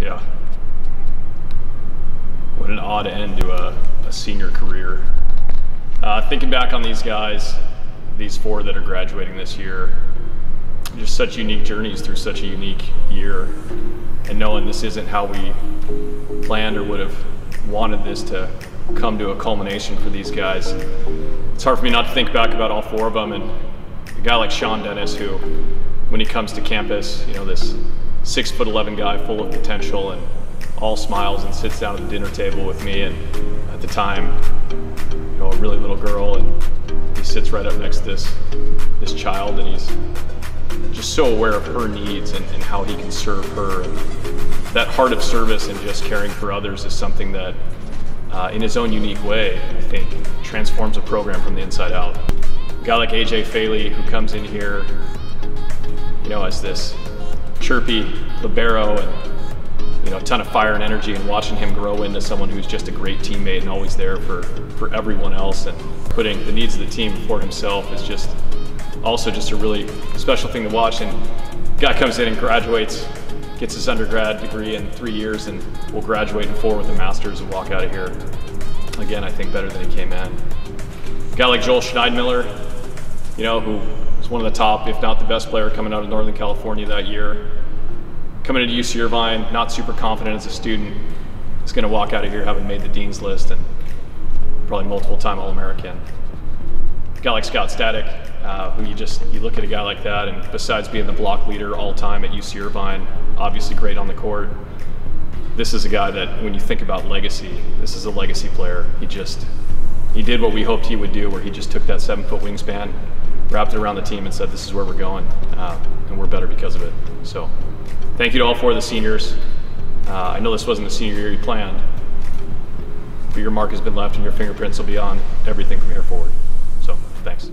Yeah. What an odd end to a senior career. Thinking back on these guys, these four that are graduating this year, just such unique journeys through such a unique year, and knowing this isn't how we planned or would have wanted this to come to a culmination for these guys. It's hard for me not to think back about all four of them, and a guy like Sean Dennis, who when he comes to campus, you know, this 6'11" guy full of potential and all smiles, and sits down at the dinner table with me, and at the time, you know, a really little girl, and he sits right up next to this child, and he's just so aware of her needs and how he can serve her. And that heart of service and just caring for others is something that, in his own unique way, I think, transforms a program from the inside out. A guy like AJ Feely, who comes in here, you know, as this chirpy libero, and, you know, a ton of fire and energy, and watching him grow into someone who's just a great teammate and always there for everyone else, and putting the needs of the team before himself is just also just a really special thing to watch. And the guy comes in and graduates, gets his undergrad degree in 3 years, and will graduate in 4 with a master's and walk out of here, again, I think, better than he came in. A guy like Joel Schneidmiller, you know, who was one of the top, if not the best player coming out of Northern California that year. Coming into UC Irvine, not super confident as a student, is going to walk out of here having made the Dean's List and probably multiple-time All-American. A guy like Scott Static, who you look at a guy like that, and besides being the block leader all time at UC Irvine, obviously great on the court, this is a guy that, when you think about legacy, this is a legacy player. He did what we hoped he would do, where he just took that 7-foot wingspan, wrapped it around the team, and said, this is where we're going, and we're better because of it. So thank you to all four of the seniors. I know this wasn't the senior year you planned, but your mark has been left, and your fingerprints will be on everything from here forward. So thanks.